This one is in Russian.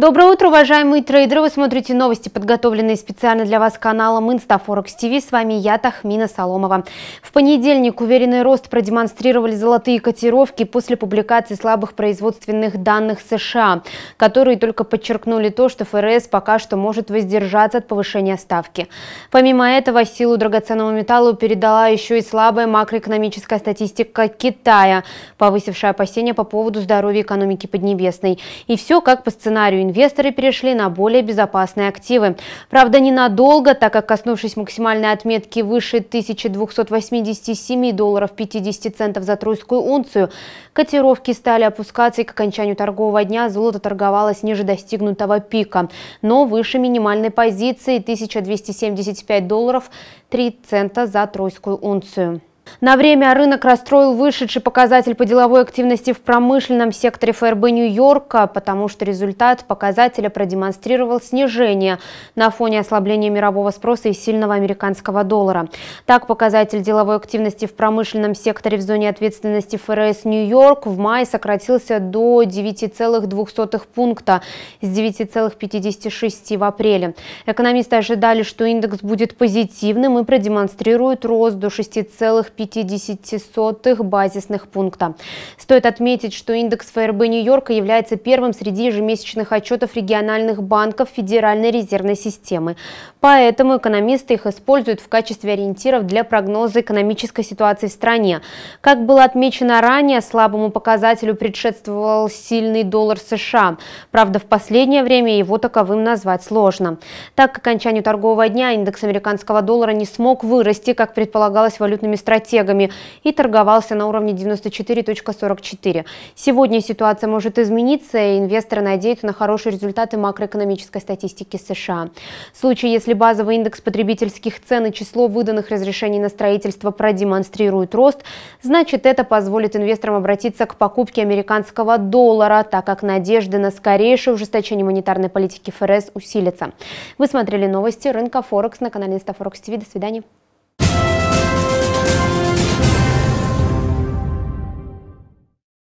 Доброе утро, уважаемые трейдеры! Вы смотрите новости, подготовленные специально для вас каналом ИнстаФорекс ТВ. С вами я, Тахмина Соломова. В понедельник уверенный рост продемонстрировали золотые котировки после публикации слабых производственных данных США, которые только подчеркнули то, что ФРС пока что может воздержаться от повышения ставки. Помимо этого, силу драгоценному металлу передала еще и слабая макроэкономическая статистика Китая, повысившая опасения по поводу здоровья экономики Поднебесной. И все как по сценарию. Инвесторы перешли на более безопасные активы. Правда, ненадолго, так как, коснувшись максимальной отметки выше 1287,50 долларов за тройскую унцию, котировки стали опускаться, и к окончанию торгового дня золото торговалось ниже достигнутого пика, но выше минимальной позиции 1275,03 доллара за тройскую унцию. На время рынок расстроил вышедший показатель по деловой активности в промышленном секторе ФРБ Нью-Йорка, потому что результат показателя продемонстрировал снижение на фоне ослабления мирового спроса и сильного американского доллара. Так, показатель деловой активности в промышленном секторе в зоне ответственности ФРС Нью-Йорк в мае сократился до 9,2 пункта с 9,56 в апреле. Экономисты ожидали, что индекс будет позитивным и продемонстрирует рост до 6,50 базисных пункта. Стоит отметить, что индекс ФРБ Нью-Йорка является первым среди ежемесячных отчетов региональных банков Федеральной резервной системы. Поэтому экономисты их используют в качестве ориентиров для прогноза экономической ситуации в стране. Как было отмечено ранее, слабому показателю предшествовал сильный доллар США. Правда, в последнее время его таковым назвать сложно. Так, к окончанию торгового дня индекс американского доллара не смог вырасти, как предполагалось валютными стратегами, и торговался на уровне 94,44. Сегодня ситуация может измениться, и инвесторы надеются на хорошие результаты макроэкономической статистики США. В случае, если базовый индекс потребительских цен и число выданных разрешений на строительство продемонстрируют рост, значит, это позволит инвесторам обратиться к покупке американского доллара, так как надежды на скорейшее ужесточение монетарной политики ФРС усилятся. Вы смотрели новости рынка Форекс на канале ИнстаФорекс ТВ. До свидания.